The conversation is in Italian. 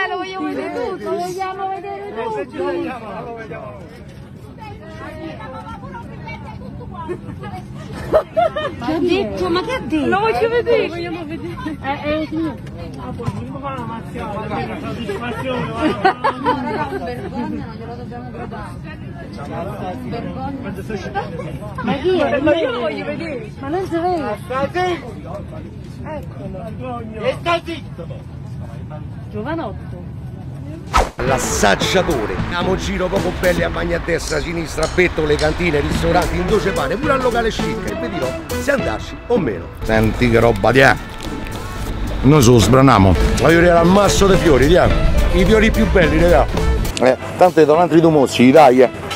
Vabbè, lo vogliamo vedere tutto, lo vogliamo vedere tutto. Se ci vediamo, lo vediamo. Che ha detto? Ma che ha detto? Lo voglio vedere. Lo vogliamo vedere. Ah, poi vogliamo fare una mazziata, una soddisfazione. No, ragazzi, vergogna, non glielo dobbiamo guardare. Ma chi è? Ma io lo voglio vedere. Ma non si vede. Sta zitto. Eccolo. E sta zitto. Giovanotto. L'assaggiatore. Andiamo giro poco belli a magna a destra, a sinistra, a pettole, cantine, ristoranti, induce pane, pure al locale chic. E vi dirò se andarci o meno. Senti che roba ti è. Noi se lo sbraniamo. La fiori era al masso dei fiori, ti è. I fiori più belli, raga. Tanto sono altri due mozzi, dai.